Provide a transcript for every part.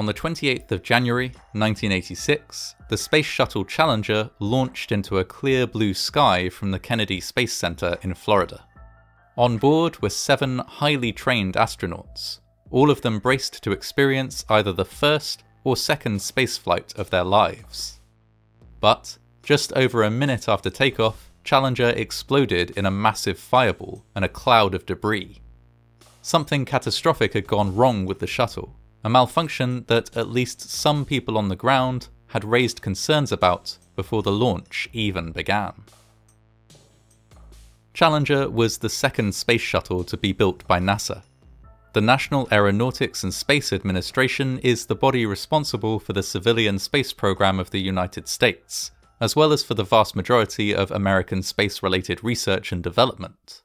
On the 28th of January 1986, the Space Shuttle Challenger launched into a clear blue sky from the Kennedy Space Centre in Florida. On board were 7 highly trained astronauts, all of them braced to experience either the first or second spaceflight of their lives. But just over a minute after takeoff, Challenger exploded in a massive fireball and a cloud of debris. Something catastrophic had gone wrong with the shuttle, a malfunction that at least some people on the ground had raised concerns about before the launch even began. Challenger was the second space shuttle to be built by NASA. The National Aeronautics and Space Administration is the body responsible for the civilian space program of the United States, as well as for the vast majority of American space-related research and development.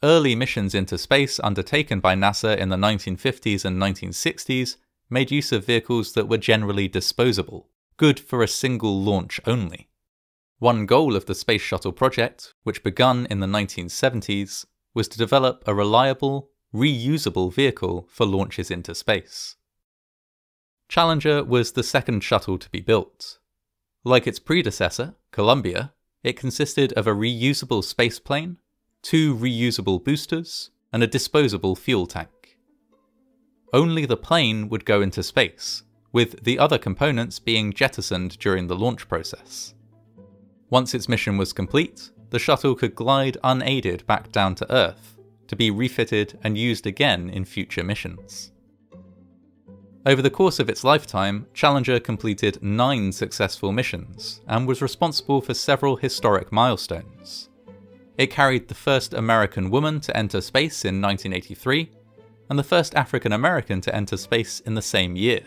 Early missions into space undertaken by NASA in the 1950s and 1960s made use of vehicles that were generally disposable, good for a single launch only. One goal of the Space Shuttle project, which began in the 1970s, was to develop a reliable, reusable vehicle for launches into space. Challenger was the second shuttle to be built. Like its predecessor, Columbia, it consisted of a reusable spaceplane, 2 reusable boosters, and a disposable fuel tank. Only the plane would go into space, with the other components being jettisoned during the launch process. Once its mission was complete, the shuttle could glide unaided back down to Earth, to be refitted and used again in future missions. Over the course of its lifetime, Challenger completed 9 successful missions, and was responsible for several historic milestones. It carried the first American woman to enter space in 1983, and the first African American to enter space in the same year.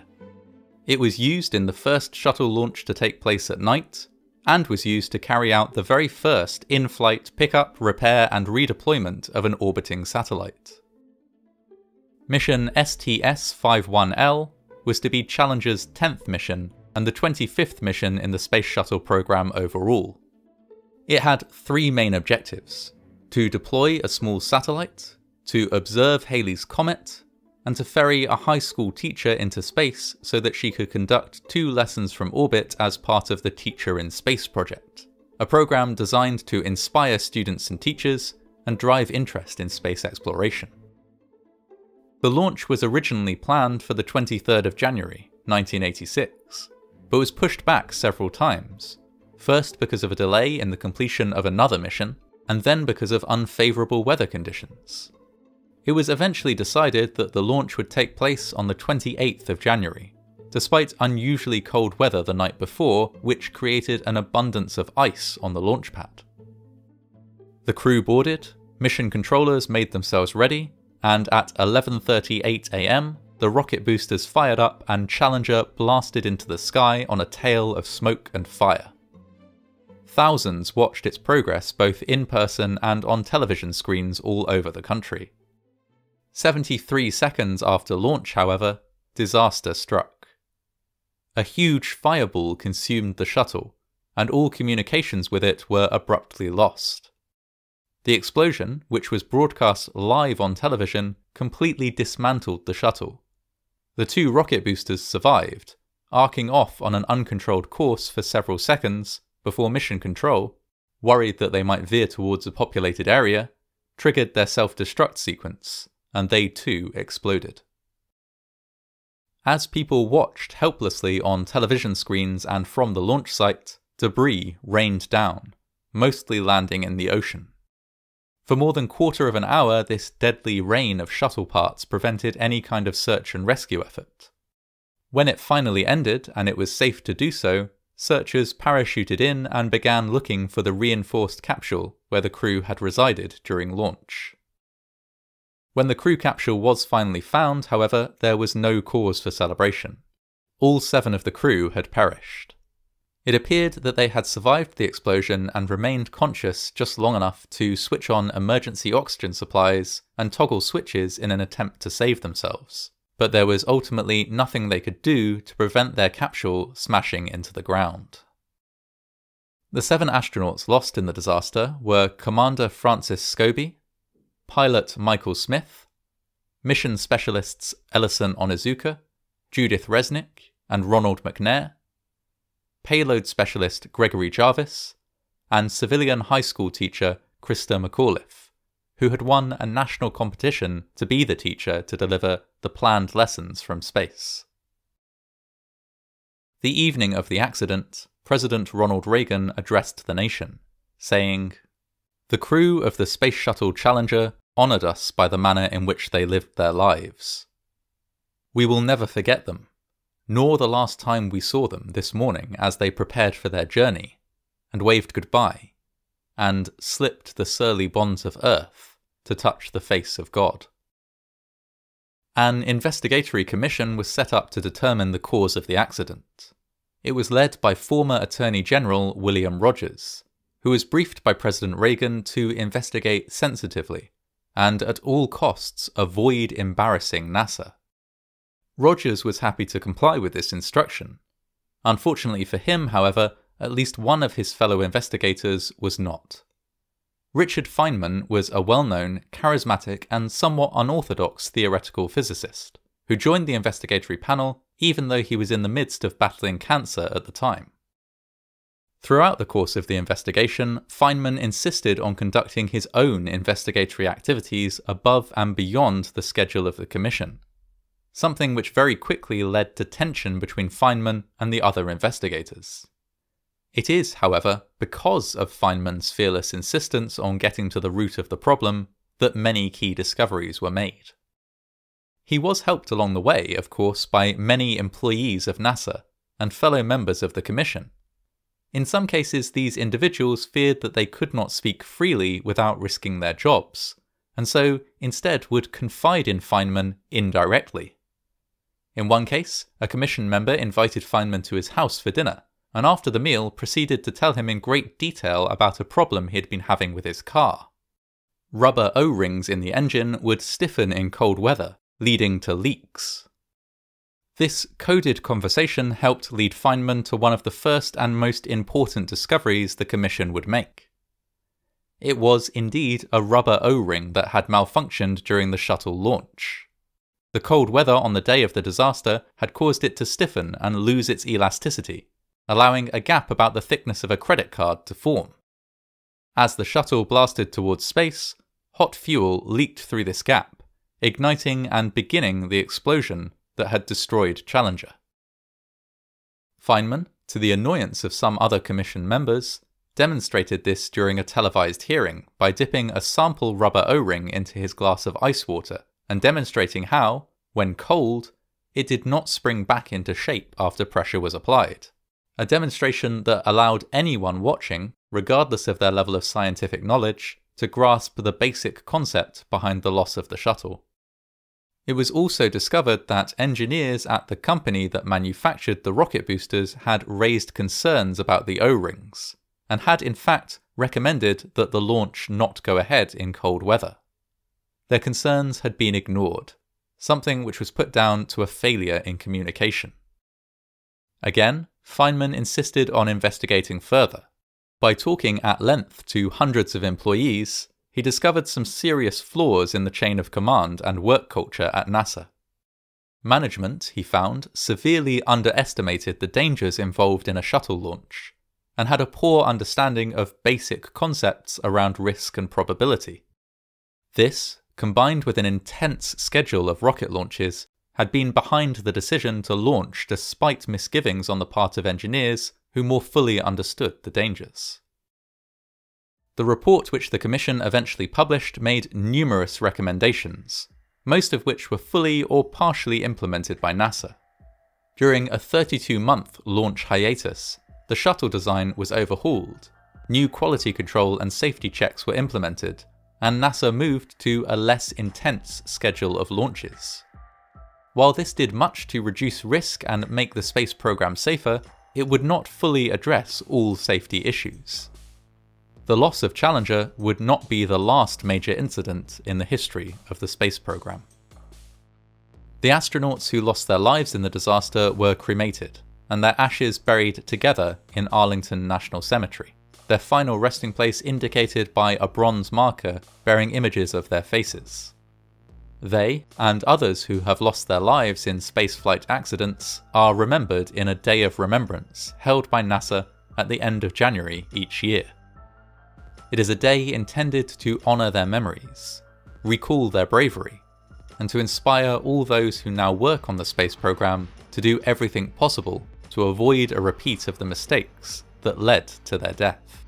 It was used in the first shuttle launch to take place at night, and was used to carry out the very first in-flight pickup, repair, and redeployment of an orbiting satellite. Mission STS-51L was to be Challenger's 10th mission, and the 25th mission in the Space Shuttle program overall. It had 3 main objectives: to deploy a small satellite, to observe Halley's Comet, and to ferry a high school teacher into space so that she could conduct 2 lessons from orbit as part of the Teacher in Space project, a program designed to inspire students and teachers and drive interest in space exploration. The launch was originally planned for the 23rd of January, 1986, but was pushed back several times. First because of a delay in the completion of another mission, and then because of unfavourable weather conditions. It was eventually decided that the launch would take place on the 28th of January, despite unusually cold weather the night before, which created an abundance of ice on the launch pad. The crew boarded, mission controllers made themselves ready, and at 11:38 AM, the rocket boosters fired up and Challenger blasted into the sky on a tail of smoke and fire. Thousands watched its progress both in person and on television screens all over the country. 73 seconds after launch, however, disaster struck. A huge fireball consumed the shuttle, and all communications with it were abruptly lost. The explosion, which was broadcast live on television, completely dismantled the shuttle. The 2 rocket boosters survived, arcing off on an uncontrolled course for several seconds, before mission control, worried that they might veer towards a populated area, triggered their self-destruct sequence, and they too exploded. As people watched helplessly on television screens and from the launch site, debris rained down, mostly landing in the ocean. For more than 1/4 of an hour, this deadly rain of shuttle parts prevented any kind of search and rescue effort. When it finally ended, and it was safe to do so, searchers parachuted in and began looking for the reinforced capsule where the crew had resided during launch. When the crew capsule was finally found, however, there was no cause for celebration. All 7 of the crew had perished. It appeared that they had survived the explosion and remained conscious just long enough to switch on emergency oxygen supplies and toggle switches in an attempt to save themselves, but there was ultimately nothing they could do to prevent their capsule smashing into the ground. The 7 astronauts lost in the disaster were Commander Francis Scobee, Pilot Michael Smith, Mission Specialists Ellison Onizuka, Judith Resnik and Ronald McNair, payload specialist Gregory Jarvis, and civilian high school teacher Christa McAuliffe, who had won a national competition to be the teacher to deliver the planned lessons from space. The evening of the accident, President Ronald Reagan addressed the nation, saying, "The crew of the Space Shuttle Challenger honoured us by the manner in which they lived their lives. We will never forget them, nor the last time we saw them this morning as they prepared for their journey, and waved goodbye, and slipped the surly bonds of earth to touch the face of God." An investigatory commission was set up to determine the cause of the accident. It was led by former Attorney General William Rogers, who was briefed by President Reagan to investigate sensitively, and at all costs avoid embarrassing NASA. Rogers was happy to comply with this instruction. Unfortunately for him, however, at least one of his fellow investigators was not. Richard Feynman was a well-known, charismatic, and somewhat unorthodox theoretical physicist, who joined the investigatory panel even though he was in the midst of battling cancer at the time. Throughout the course of the investigation, Feynman insisted on conducting his own investigatory activities above and beyond the schedule of the commission, something which very quickly led to tension between Feynman and the other investigators. It is, however, because of Feynman's fearless insistence on getting to the root of the problem that many key discoveries were made. He was helped along the way, of course, by many employees of NASA and fellow members of the commission. In some cases, these individuals feared that they could not speak freely without risking their jobs, and so instead would confide in Feynman indirectly. In one case, a commission member invited Feynman to his house for dinner, and after the meal proceeded to tell him in great detail about a problem he had been having with his car. Rubber O-rings in the engine would stiffen in cold weather, leading to leaks. This coded conversation helped lead Feynman to one of the first and most important discoveries the commission would make. It was indeed a rubber O-ring that had malfunctioned during the shuttle launch. The cold weather on the day of the disaster had caused it to stiffen and lose its elasticity, allowing a gap about the thickness of a credit card to form. As the shuttle blasted towards space, hot fuel leaked through this gap, igniting and beginning the explosion that had destroyed Challenger. Feynman, to the annoyance of some other commission members, demonstrated this during a televised hearing by dipping a sample rubber O-ring into his glass of ice water and demonstrating how, when cold, it did not spring back into shape after pressure was applied, a demonstration that allowed anyone watching, regardless of their level of scientific knowledge, to grasp the basic concept behind the loss of the shuttle. It was also discovered that engineers at the company that manufactured the rocket boosters had raised concerns about the O-rings, and had in fact recommended that the launch not go ahead in cold weather. Their concerns had been ignored, something which was put down to a failure in communication. Again, Feynman insisted on investigating further. By talking at length to hundreds of employees, he discovered some serious flaws in the chain of command and work culture at NASA. Management, he found, severely underestimated the dangers involved in a shuttle launch, and had a poor understanding of basic concepts around risk and probability. This, combined with an intense schedule of rocket launches, had been behind the decision to launch despite misgivings on the part of engineers who more fully understood the dangers. The report which the Commission eventually published made numerous recommendations, most of which were fully or partially implemented by NASA. During a 32-month launch hiatus, the shuttle design was overhauled, new quality control and safety checks were implemented, and NASA moved to a less intense schedule of launches. While this did much to reduce risk and make the space program safer, it would not fully address all safety issues. The loss of Challenger would not be the last major incident in the history of the space program. The astronauts who lost their lives in the disaster were cremated, and their ashes buried together in Arlington National Cemetery, their final resting place indicated by a bronze marker bearing images of their faces. They, and others who have lost their lives in spaceflight accidents, are remembered in a Day of Remembrance held by NASA at the end of January each year. It is a day intended to honour their memories, recall their bravery, and to inspire all those who now work on the space programme to do everything possible to avoid a repeat of the mistakes that led to their death.